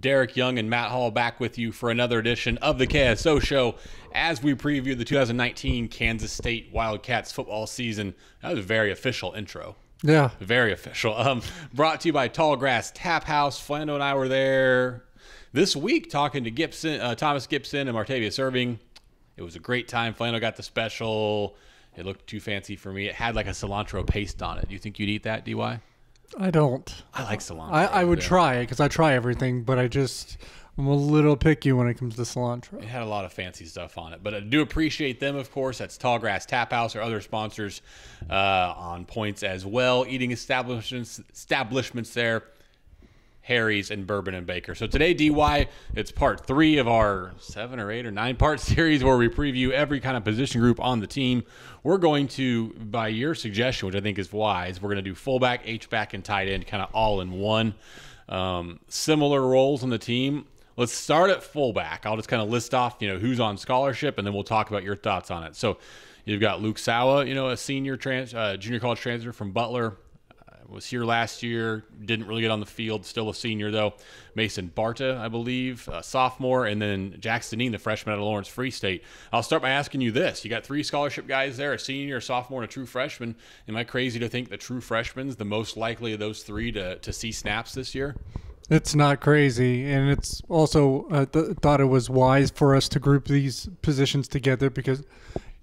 Derek Young and Matt Hall back with you for another edition of the KSO Show as we preview the 2019 Kansas State Wildcats football season. That was a very official intro. Yeah. Very official. Brought to you by Tallgrass Tap House. Flando and I were there this week talking to Gibson, Thomas Gibson and Martavia serving. It was a great time. Flando got the special. It looked too fancy for me. It had like a cilantro paste on it. Do you think you'd eat that, DY? I don't. I like cilantro. I would try it because I try everything, but I'm a little picky when it comes to cilantro. It had a lot of fancy stuff on it, but I do appreciate them, of course. That's Tallgrass Tap House or other sponsors on points as well. Eating establishments there, Harry's and Bourbon and Baker. So today, DY, it's part 3 of our 7 or 8 or 9-part series where we preview every kind of position group on the team. We're going to, by your suggestion, which I think is wise, we're going to do fullback, H-back, and tight end kind of all in one. Similar roles on the team. Let's start at fullback. I'll just kind of list off, who's on scholarship, and then we'll talk about your thoughts on it. So you've got Luke Sawa, a senior junior college transfer from Butler. Was here last year, didn't really get on the field, still a senior though. Mason Barta, I believe, a sophomore, and then Jax Dineen, the freshman out of Lawrence Free State. I'll start by asking you this. You got 3 scholarship guys there, a senior, a sophomore, and a true freshman. Am I crazy to think the true freshman's the most likely of those 3 to see snaps this year? It's not crazy, and it's also thought it was wise for us to group these positions together because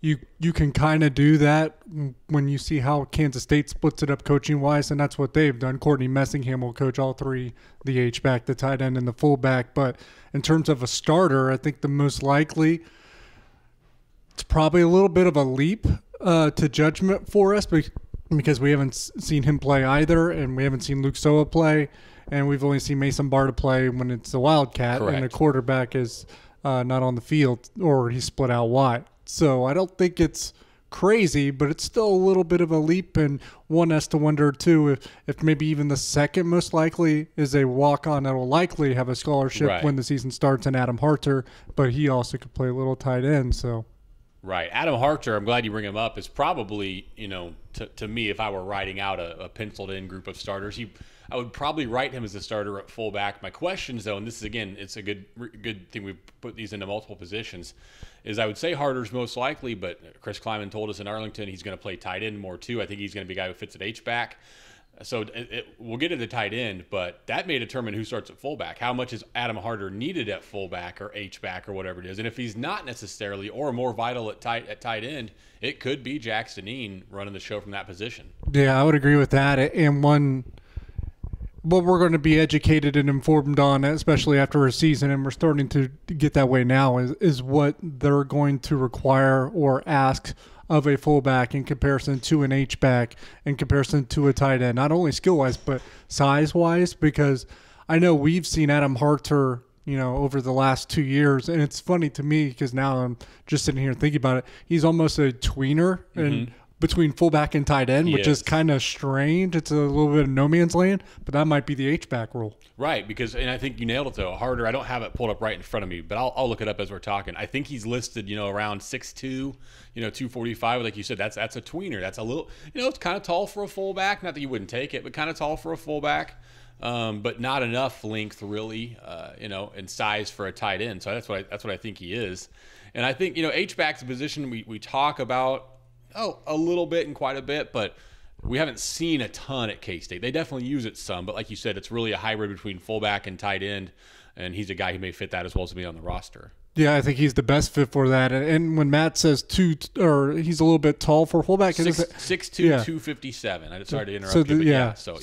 you can kind of do that when you see how Kansas State splits it up coaching-wise, and that's what they've done. Courtney Messingham will coach all 3, the H-back, the tight end, and the fullback. But in terms of a starter, I think the most likely, it's probably a little bit of a leap to judgment for us because we haven't seen him play either, and we haven't seen Luke Sawa play, and we've only seen Mason Barta play when it's a Wildcat. Correct. And the quarterback is not on the field or he's split out wide. So I don't think it's crazy, but it's still a little bit of a leap, and one has to wonder too if maybe even the second most likely is a walk-on that will likely have a scholarship when the season starts, and Adam Harter, but he also could play a little tight end. So Adam Harter, I'm glad you bring him up, is probably, to me, if I were writing out a penciled-in group of starters, I would probably write him as a starter at fullback. My questions, though, and this is, again, it's a good thing we put these into multiple positions, is I would say Harter's most likely, but Chris Klieman told us in Arlington he's going to play tight end more, too. I think he's going to be a guy who fits at H-back. So we'll get to the tight end, but that may determine who starts at fullback. How much is Adam Harter needed at fullback or H-back or whatever it is? And if he's not necessarily or more vital at tight end, it could be Jax Dineen running the show from that position. Yeah, I would agree with that. And what we're going to be educated and informed on, especially after a season, and we're starting to get that way now, is what they're going to require or ask of a fullback in comparison to an H-back, in comparison to a tight end, not only skill-wise, but size-wise, because I know we've seen Adam Harter, over the last 2 years, and it's funny to me because now I'm just sitting here thinking about it. He's almost a tweener and between fullback and tight end, which is kind of strange. It's a little bit of no man's land, but that might be the H-back rule. Right, because, and I think you nailed it, though. Harter, I don't have it pulled up right in front of me, but I'll look it up as we're talking. I think he's listed, around 6'2", 245. Like you said, that's a tweener. That's a little, it's kind of tall for a fullback. Not that you wouldn't take it, but kind of tall for a fullback. But not enough length, really, and size for a tight end. So that's what I think he is. And I think, H-back's a position we talk about, a little bit and quite a bit, but we haven't seen a ton at K-State. They definitely use it some, but like you said, it's really a hybrid between fullback and tight end, and he's a guy who may fit that as well as be on the roster. Yeah, I think he's the best fit for that. And when Matt says he's a little bit tall for fullback, 6'2", 257. I'm sorry to interrupt you. So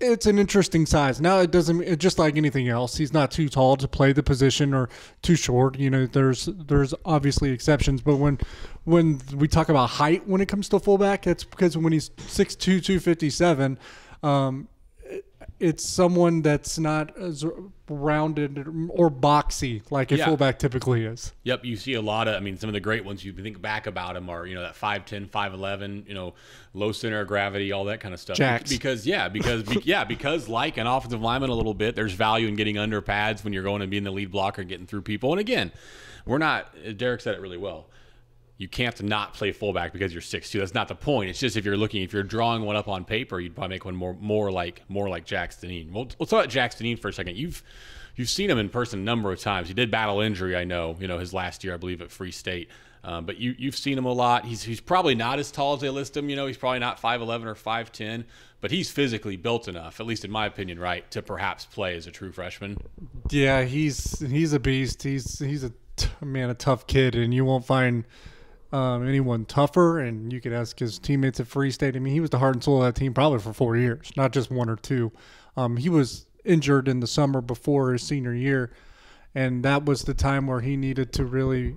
it's an interesting size. Now it doesn't. It's just like anything else. He's not too tall to play the position or too short. There's obviously exceptions, but when we talk about height when it comes to fullback, that's because when he's 6'2", 257. It's someone that's not as rounded or boxy like a fullback typically is. Yep, you see a lot of, some of the great ones you think back about him are, that 5'10", 5'11", low center of gravity, all that kind of stuff. Jax. Because like an offensive lineman a little bit, there's value in getting under pads when you're going and being the lead blocker and getting through people. And again, Derek said it really well. You can't not play fullback because you're 6'2". That's not the point. It's just if you're drawing one up on paper, you'd probably make one more like Jax Dineen. We'll talk about Jax Dineen for a second. You've You've seen him in person a number of times. He did battle injury, I know, his last year, I believe, at Free State. But you've seen him a lot. He's probably not as tall as they list him. He's probably not 5'11 or 5'10, but he's physically built enough, at least in my opinion, right, to perhaps play as a true freshman. Yeah, he's a beast. He's a tough kid, and you won't find anyone tougher. And you could ask his teammates at Free State. He was the heart and soul of that team probably for 4 years, not just one or two. He was injured in the summer before his senior year, and that was the time where he needed to really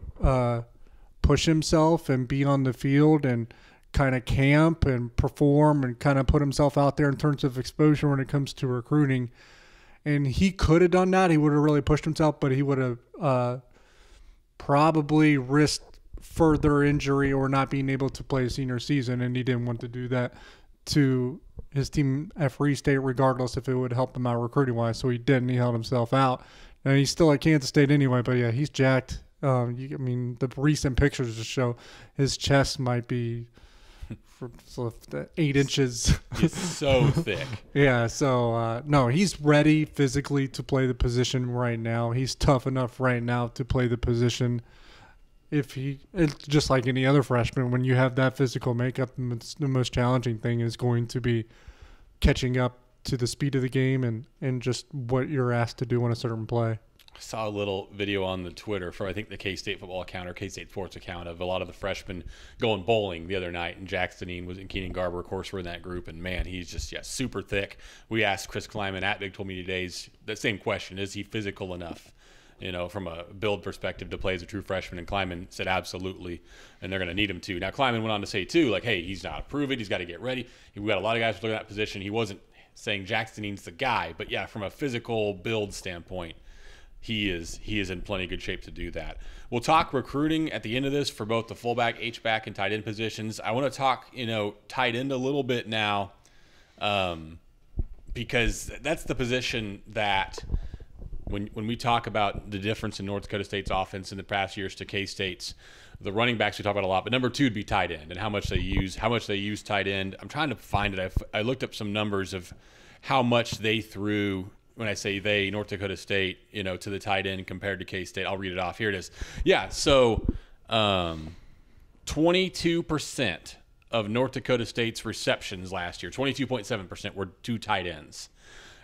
push himself and be on the field and kind of camp and perform and kind of put himself out there in terms of exposure when it comes to recruiting. And he could have done that. He would have really pushed himself, but he would have probably risked further injury or not being able to play senior season, and he didn't want to do that to his team at Free State, regardless if it would help him out recruiting-wise. So he didn't. He held himself out. And he's still at Kansas State anyway, but, yeah, he's jacked. The recent pictures just show his chest might be 8 inches. It's so thick. Yeah, so, no, he's ready physically to play the position right now. He's tough enough right now to play the position. It's just like any other freshman, when you have that physical makeup, the most challenging thing is going to be catching up to the speed of the game and just what you're asked to do on a certain play. I saw a little video on the Twitter for, I think, the K-State football account or K-State sports account of a lot of the freshmen going bowling the other night, and Jax Dineen was in Keenan Garber, of course, were in that group, and, man, he's just, yeah, super thick. We asked Chris Klieman at Big 12 Media Days the same question: is he physical enough, from a build perspective, to play as a true freshman? And Klieman said absolutely, and they're going to need him to. Now, Klieman went on to say, too, like, hey, he's not proven. He's got to get ready. We've got a lot of guys looking at that position. He wasn't saying Jax Dineens the guy, but, yeah, from a physical build standpoint, he is in plenty of good shape to do that. We'll talk recruiting at the end of this for both the fullback, H-back, and tight end positions. I want to talk, tight end a little bit now, because that's the position that – When we talk about the difference in North Dakota State's offense in the past years to K-State's, the running backs we talk about a lot, but number two would be tight end and how much they use tight end. I'm trying to find it. I looked up some numbers of how much they threw, when I say they, North Dakota State, to the tight end compared to K-State. I'll read it off. Here it is. Yeah, so 22% of North Dakota State's receptions last year, 22.7%, were to tight ends.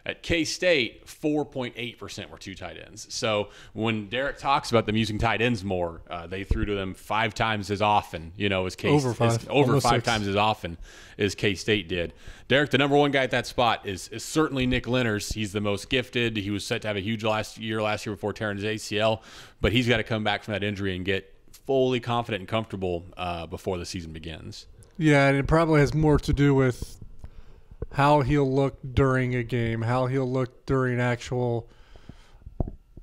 At K-State, 4.8% were to tight ends. So when Derek talks about them using tight ends more, they threw to them 5 times as often, as K-State. Over five times as often as K-State did. Derek, the number one guy at that spot is certainly Nick Leonard. He's the most gifted. He was set to have a huge last year before tearing his ACL, but he's got to come back from that injury and get fully confident and comfortable before the season begins. Yeah, and it probably has more to do with how he'll look during a game, how he'll look during actual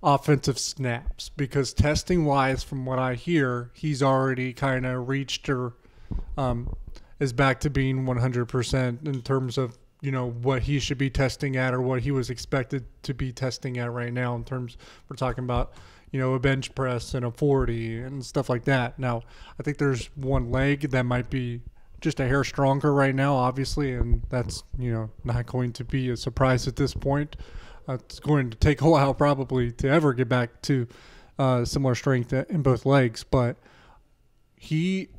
offensive snaps. Because testing-wise, from what I hear, he's already kind of reached or is back to being 100% in terms of, what he should be testing at or what he was expected to be testing at right now in terms we're talking about, a bench press and a 40 and stuff like that. Now, I think there's one leg that might be just a hair stronger right now, obviously, and that's, not going to be a surprise at this point. It's going to take a while probably to ever get back to similar strength in both legs, but he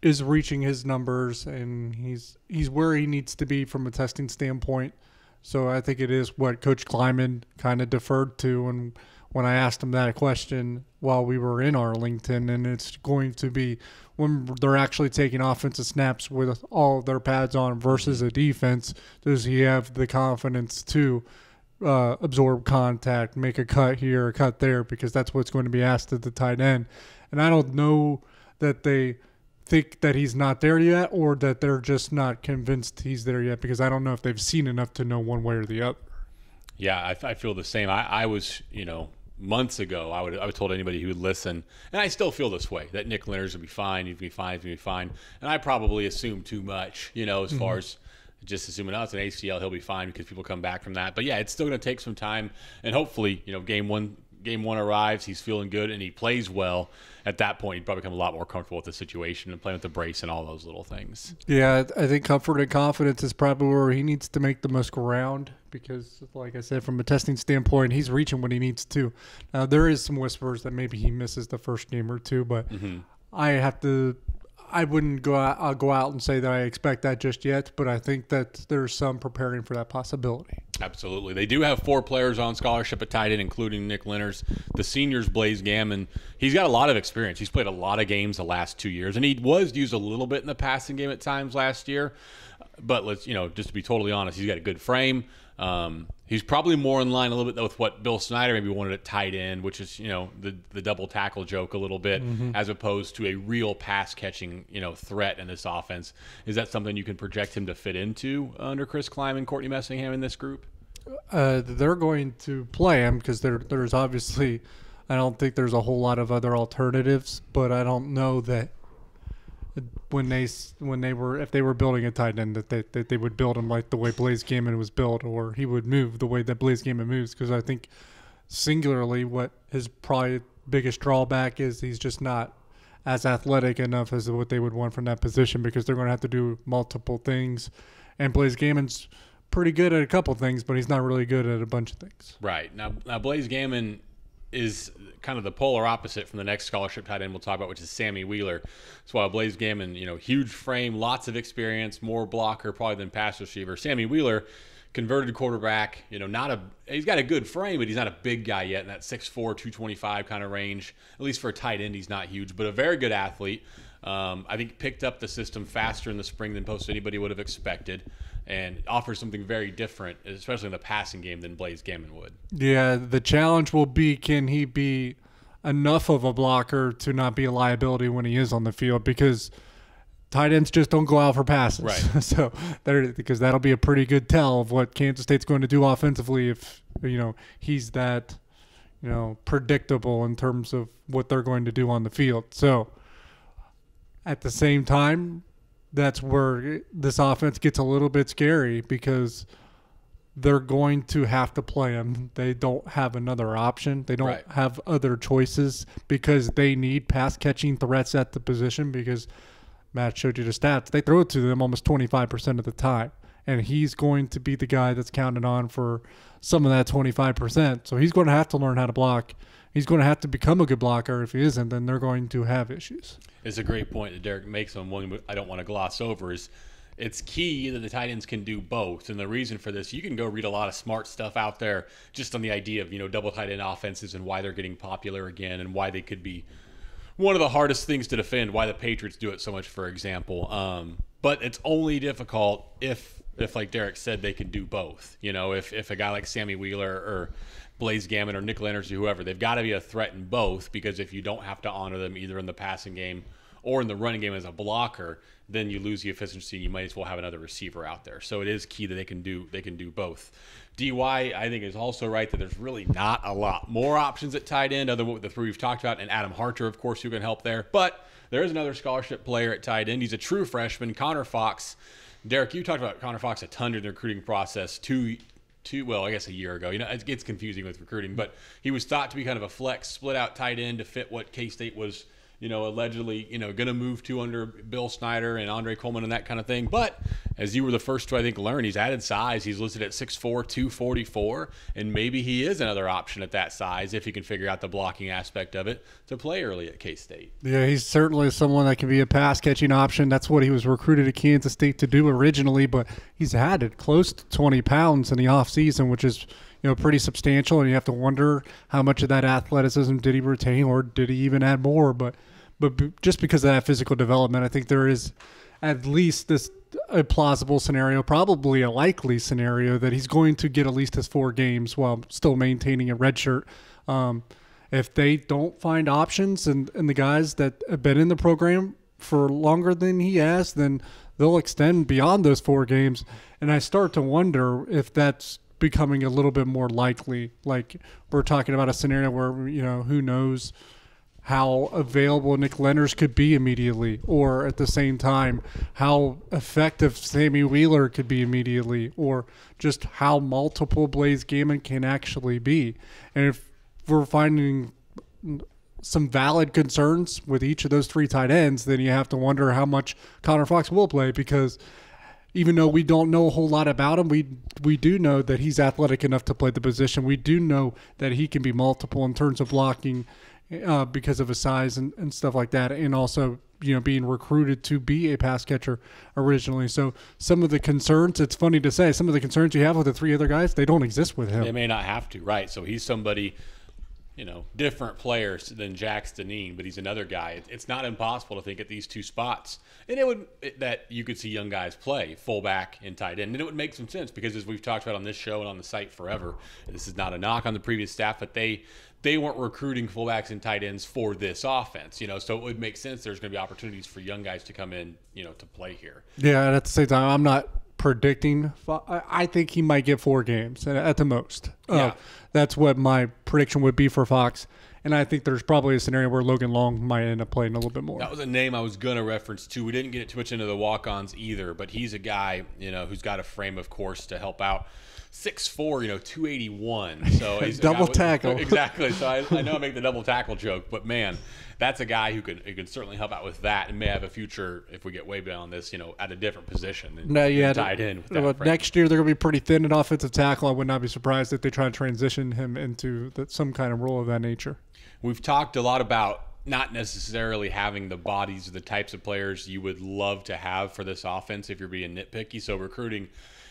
is reaching his numbers, and he's where he needs to be from a testing standpoint. So I think it is what Coach Klieman kind of deferred to and when I asked him that question while we were in Arlington, and it's going to be when they're actually taking offensive snaps with all their pads on versus a defense, does he have the confidence to absorb contact, make a cut here, a cut there, because that's what's going to be asked at the tight end. And I don't know that they think that he's not there yet or that they're just not convinced he's there yet, because I don't know if they've seen enough to know one way or the other. Yeah, I feel the same. I was, months ago, I would told anybody who would listen, and I still feel this way, that Nick Leonard's gonna be fine, he's gonna be fine, and I probably assumed too much, as far as just assuming, it's an ACL, he'll be fine because people come back from that. But yeah, it's still gonna take some time, and hopefully, game one arrives, he's feeling good, and he plays well. At that point, he'd probably become a lot more comfortable with the situation and playing with the brace and all those little things. Yeah, I think comfort and confidence is probably where he needs to make the most ground because, like I said, from a testing standpoint, he's reaching what he needs to. Now, there is some whispers that maybe he misses the first game or two, but I wouldn't go out and say that I expect that just yet, but I think that there's some preparing for that possibility. Absolutely. They do have four players on scholarship at tight end, including Nick Leonard. The seniors, Blaze Gammon, he's got a lot of experience. He's played a lot of games the last 2 years, and he was used a little bit in the passing game at times last year. But let's, you know, just to be totally honest, he's got a good frame. He's probably more in line a little bit with what Bill Snyder maybe wanted at tight end, which is, you know, the double tackle joke a little bit, as opposed to a real pass catching, you know, threat in this offense. Is that something you can project him to fit into under Chris Klieman, Courtney Messingham in this group? They're going to play him because there's obviously, I don't think there's a whole lot of other alternatives, but I don't know that if they were building a tight end that they would build him like the way Blaze Gammon was built, or he would move the way that Blaze Gammon moves, because I think singularly what his probably biggest drawback is he's just not as athletic enough as what they would want from that position, because they're going to have to do multiple things, and Blaze Gammon's pretty good at a couple things, but he's not really good at a bunch of things. Right. Now Blaze Gammon is kind of the polar opposite from the next scholarship tight end we'll talk about, which is Sammy Wheeler. That's why Blaze Gammon, you know, huge frame, lots of experience, more blocker probably than pass receiver. Sammy Wheeler, converted quarterback, you know, he's got a good frame, but he's not a big guy yet, in that 6'4", 225 kind of range. At least for a tight end, he's not huge, but a very good athlete. I think picked up the system faster in the spring than most anybody would have expected, and offers something very different, especially in the passing game, than Blaze Gammon would. Yeah, the challenge will be, can he be enough of a blocker to not be a liability when he is on the field, because tight ends just don't go out for passes. Right. So because that'll be a pretty good tell of what Kansas State's going to do offensively if, you know, he's that, you know, predictable in terms of what they're going to do on the field. So at the same time, that's where this offense gets a little bit scary, because they're going to have to play him. They don't have another option. They don't have other choices, because they need pass catching threats at the position, because Matt showed you the stats. They throw it to them almost 25% of the time, and he's going to be the guy that's counted on for some of that 25%. So he's going to have to learn how to block. He's going to have to become a good blocker. If he isn't, then they're going to have issues. It's a great point that Derek makes on one I don't want to gloss over is it's key that the tight ends can do both. And the reason for this, you can go read a lot of smart stuff out there just on the idea of, you know, double tight end offenses and why they're getting popular again and why they could be one of the hardest things to defend, why the Patriots do it so much, for example. But it's only difficult if like Derek said, they can do both. You know, if a guy like Sammy Wheeler or Blaze Gammon or Nick Leonard or whoever, they've got to be a threat in both, because if you don't have to honor them either in the passing game or in the running game as a blocker, then you lose the efficiency and you might as well have another receiver out there. So it is key that they can do both. DY, I think, is also right that there's really not a lot more options at tight end other than the three we've talked about, and Adam Harter, of course, who can help there. But there is another scholarship player at tight end. He's a true freshman, Connor Fox. Derek, you talked about Connor Fox a ton during the recruiting process well, I guess a year ago. You know, it gets confusing with recruiting, but he was thought to be kind of a flex, split-out tight end to fit what K-State was, you know, allegedly, you know, going to move to under Bill Snyder and Andre Coleman and that kind of thing. But as you were the first to, I think, learn, he's added size. He's listed at 6'4", 244, and maybe he is another option at that size if he can figure out the blocking aspect of it to play early at K-State. Yeah, he's certainly someone that can be a pass-catching option. That's what he was recruited to Kansas State to do originally, but he's added close to 20 pounds in the offseason, which is, you know, pretty substantial, and you have to wonder how much of that athleticism did he retain, or did he even add more? But just because of that physical development, I think there is at least a plausible scenario, probably a likely scenario, that he's going to get at least his 4 games while still maintaining a red shirt. If they don't find options, and the guys that have been in the program for longer than he has, then they'll extend beyond those 4 games. And I start to wonder if that's becoming a little bit more likely. Like, we're talking about a scenario where, you know, who knows how available Nick Leonard could be immediately, or at the same time how effective Sammy Wheeler could be immediately, or just how multiple Blaze Gammon can actually be. And if we're finding some valid concerns with each of those 3 tight ends, then you have to wonder how much Connor Fox will play, because even though we don't know a whole lot about him, we do know that he's athletic enough to play the position. We do know that he can be multiple in terms of blocking because of his size and stuff like that, and also, you know, being recruited to be a pass catcher originally. So some of the concerns, it's funny to say, some of the concerns you have with the three other guys, they don't exist with him. They may not have to, right? So he's somebody, you know, different players than Jax Dineen, but he's another guy. It's not impossible to think at these two spots, and that you could see young guys play fullback and tight end, and it would make some sense because, as we've talked about on this show and on the site forever, this is not a knock on the previous staff, but they weren't recruiting fullbacks and tight ends for this offense, you know, so it would make sense there's going to be opportunities for young guys to come in, you know, to play here. Yeah, and at the same time, I'm not predicting. I think he might get 4 games at the most. That's what my prediction would be for Fox, and I think there's probably a scenario where Logan Long might end up playing a little bit more. That was a name I was going to reference too. We didn't get it too much into the walk-ons either, but he's a guy, you know, who's got a frame, of course, to help out. 6'4", you know, 281. So he's double tackle. Exactly. So I know I make the double tackle joke, but man, that's a guy who could certainly help out with that and may have a future, if we get way beyond this, you know, at a different position. No, yeah. Tied in with that. Well, next year they're going to be pretty thin at offensive tackle. I would not be surprised if they try to transition him into some kind of role of that nature. We've talked a lot about not necessarily having the bodies or the types of players you would love to have for this offense if you're being nitpicky. So recruiting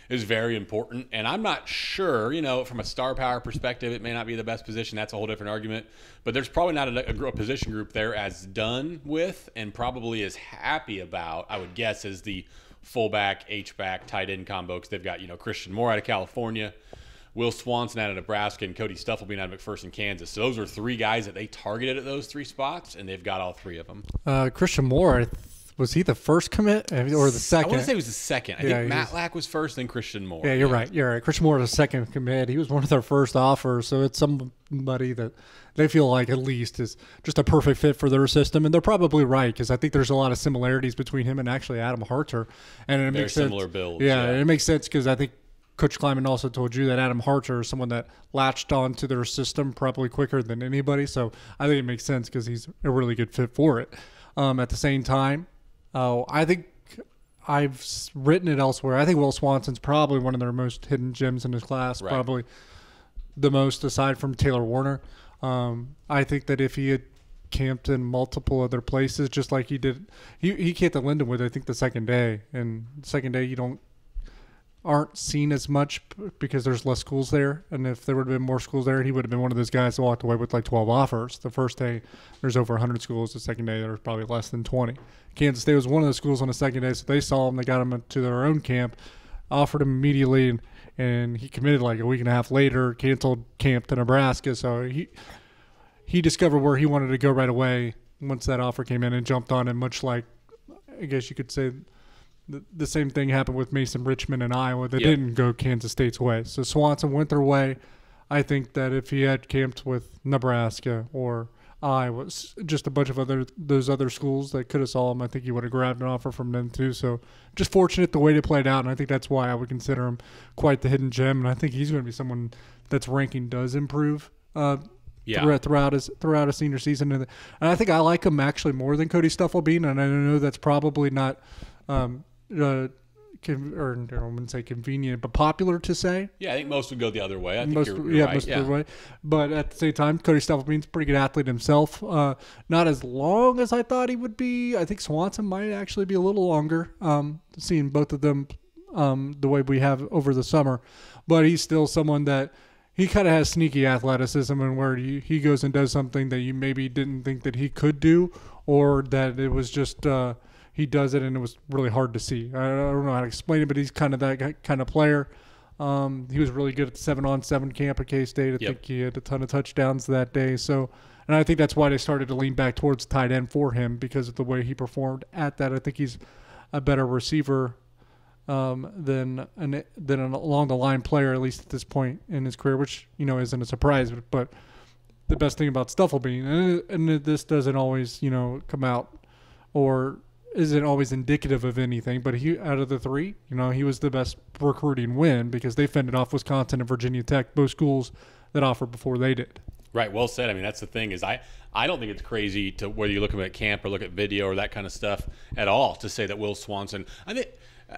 is very important, and I'm not sure, you know, from a star power perspective, it may not be the best position. That's a whole different argument, but there's probably not a position group there as done with and probably as happy about, I would guess, as the fullback, H-back, tight end combo, because they've got, you know, Christian Moore out of California, Will Swanson out of Nebraska, and Cody Stufflebeam out of McPherson, Kansas. So those are 3 guys that they targeted at those 3 spots, and they've got all 3 of them. Christian Moore, was he the first commit or the second? I want to say he was the second. I think Matt Lack was first, then Christian Moore. Yeah, you're right. You're right. Christian Moore was the second commit. He was one of their first offers, so it's somebody that they feel like at least is just a perfect fit for their system, and they're probably right because I think there's a lot of similarities between him and actually Adam Harter, and it makes sense. Similar builds. Yeah, and it makes sense because I think Coach Klieman also told you that Adam Harter is someone that latched on to their system probably quicker than anybody, so I think it makes sense because he's a really good fit for it. At the same time, I think I've written it elsewhere. I think Will Swanson's probably one of their most hidden gems in his class, right? Probably the most aside from Taylor Warner. I think that if he had camped in multiple other places, just like he did, he camped at Lindenwood, I think, the second day. And the second day, you aren't seen as much because there's less schools there. And if there would have been more schools there, he would have been one of those guys that walked away with like 12 offers. The first day, there's over 100 schools. The second day, there's probably less than 20. Kansas State was one of the schools on the second day, so they saw him. They got him to their own camp, offered him immediately, and he committed like a week and a half later, canceled camp to Nebraska. So he discovered where he wanted to go right away once that offer came in and jumped on it, much like, I guess you could say, the same thing happened with Mason Richmond in Iowa. They didn't go Kansas State's way. So Swanson went their way. I think that if he had camped with Nebraska or Iowa, just a bunch of those other schools that could have saw him, I think he would have grabbed an offer from them too. So just fortunate the way they played out, and I think that's why I would consider him quite the hidden gem. And I think he's going to be someone that's ranking does improve throughout his senior season. And I think I like him actually more than Cody Stufflebeam, and I know that's probably not I wouldn't say convenient, but popular to say. Yeah, I think most would go the other way. I think you're right. Most the other way. But at the same time, Cody Stufflebeam's a pretty good athlete himself. Not as long as I thought he would be. I think Swanson might actually be a little longer, seeing both of them the way we have over the summer. But he's still someone that he kind of has sneaky athleticism, and where he goes and does something that you maybe didn't think that he could do, or that it was just – he does it, and it was really hard to see. I don't know how to explain it, but he's kind of that kind of player. He was really good at the 7-on-7 camp at K-State. I think he had a ton of touchdowns that day. So, and I think that's why they started to lean back towards tight end for him, because of the way he performed at that. I think he's a better receiver than an along-the-line player, at least at this point in his career, which, you know, isn't a surprise. But the best thing about Stufflebeam, and this doesn't always, you know, come out or isn't always indicative of anything, but he, out of the 3, you know, he was the best recruiting win because they fended off Wisconsin and Virginia Tech, both schools that offered before they did. Right, well said. I mean, that's the thing is I don't think it's crazy to whether you look at camp or look at video or that kind of stuff at all to say that Will Swanson – I think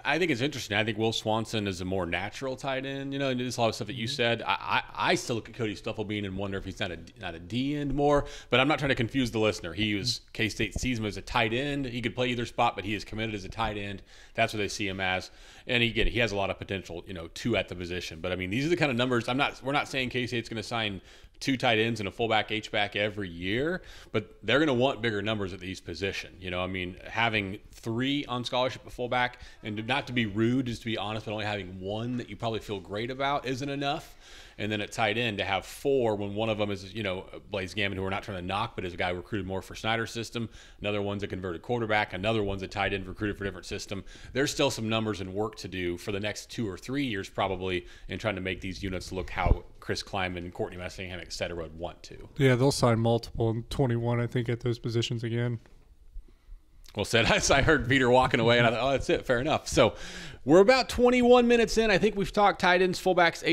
I think it's interesting. I think Will Swanson is a more natural tight end, you know, and there's a lot of stuff that you said. I still look at Cody Stufflebeam and wonder if he's not a D end more, but I'm not trying to confuse the listener. He was K-State sees him as a tight end. He could play either spot, but he is committed as a tight end. That's what they see him as. And again, he has a lot of potential, you know, too, at the position. But I mean, these are the kind of numbers. We're not saying K-State's going to sign two tight ends and a fullback H-back every year, but they're going to want bigger numbers at these positions. You know, I mean, having three on scholarship at fullback, and not to be rude, just to be honest, but only having one that you probably feel great about isn't enough. And then at tight end to have four when one of them is, you know, Blaze Gammon, who we're not trying to knock, but is a guy recruited more for Snyder's system. Another one's a converted quarterback. Another one's a tight end recruited for a different system. There's still some numbers and work to do for the next 2 or 3 years probably in trying to make these units look how Chris Klieman, Courtney Messingham, et cetera, would want to. Yeah, they'll sign multiple in 21, I think, at those positions again. Well said. I heard Peter walking away, and I thought, oh, that's it. Fair enough. So we're about 21 minutes in. I think we've talked tight ends, fullbacks,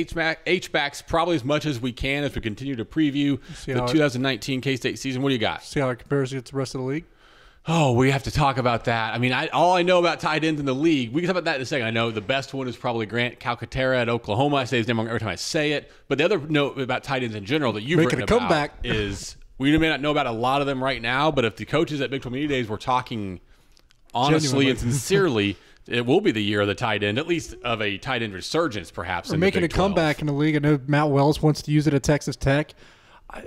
H-backs probably as much as we can as we continue to preview the 2019 K-State season. What do you got? See how it compares against the rest of the league? Oh, we have to talk about that. I mean, all I know about tight ends in the league, we can talk about that in a second. I know the best one is probably Grant Calcaterra at Oklahoma. I say his name wrong every time I say it. But the other note about tight ends in general that you've written about is – we may not know about a lot of them right now, but if the coaches at Big 12 Media Days were talking honestly and sincerely, it will be the year of the tight end, at least of a tight end resurgence, perhaps. We're making a comeback in the league. I know Matt Wells wants to use it at Texas Tech.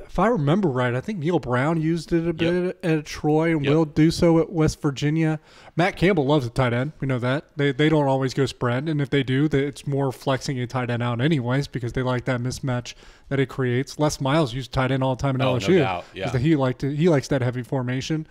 If I remember right, I think Neil Brown used it a bit at Troy and will do so at West Virginia. Matt Campbell loves a tight end. We know that. They don't always go spread, and if they do, it's more flexing a tight end out anyways because they like that mismatch that it creates. Les Miles used tight end all the time in LSU. No doubt. Yeah. He likes that heavy formation.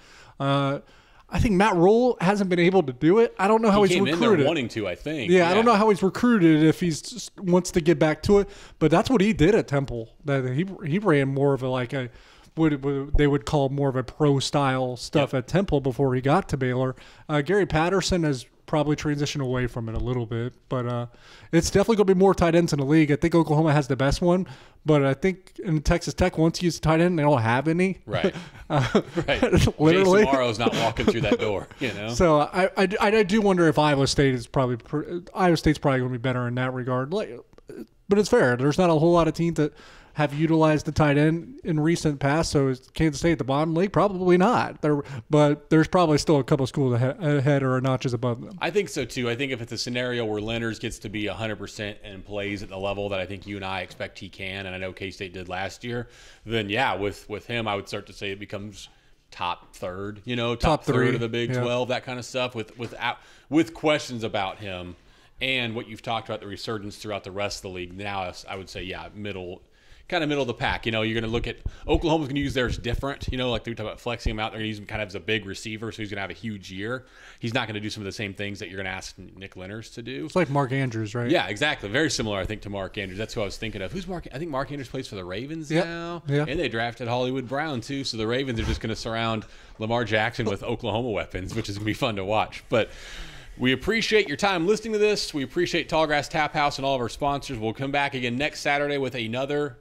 I think Matt Rhule hasn't been able to do it. I don't know how he's recruited. He came in there wanting to, I think. Yeah, I don't know how he's recruited if he wants to get back to it. But that's what he did at Temple. That he ran more of a they would call more of a pro style stuff at Temple before he got to Baylor. Gary Patterson has probably transitioned away from it a little bit, but it's definitely going to be more tight ends in the league. I think Oklahoma has the best one, but I think in Texas Tech, once you use tight end, they don't have any. Right. Literally. Jason Morrow's not walking through that door, you know? So I do wonder if Iowa State's probably going to be better in that regard. But it's fair. There's not a whole lot of teams that have utilized the tight end in recent past, so is Kansas State at the bottom league? Probably not. But there's probably still a couple of schools ahead or notches above them. I think so, too. I think if it's a scenario where Leonard's gets to be 100% and plays at the level that I think you and I expect he can, and I know K-State did last year, then, yeah, with him, I would start to say it becomes top third, you know, top third of the Big 12, that kind of stuff, with questions about him. And what you've talked about, the resurgence throughout the rest of the league, now I would say, yeah, middle of the pack. You know, you're going to look at Oklahoma's going to use theirs different. You know, like we talk about flexing him out. They're going to use him kind of as a big receiver, so he's going to have a huge year. He's not going to do some of the same things that you're going to ask Nick Leonard to do. It's like Mark Andrews, right? Yeah, exactly. Very similar, I think, to Mark Andrews. That's who I was thinking of. I think Mark Andrews plays for the Ravens now. Yeah. And they drafted Hollywood Brown, too. So the Ravens are just going to surround Lamar Jackson with Oklahoma weapons, which is going to be fun to watch. But we appreciate your time listening to this. We appreciate Tallgrass Tap House and all of our sponsors. We'll come back again next Saturday with another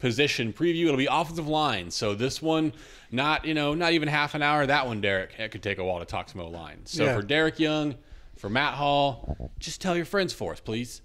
position preview. It'll be offensive line. So this one, not even half an hour. That one, Derek, it could take a while to talk some O-line. So for Derek Young, for Matt Hall, just tell your friends for us, please.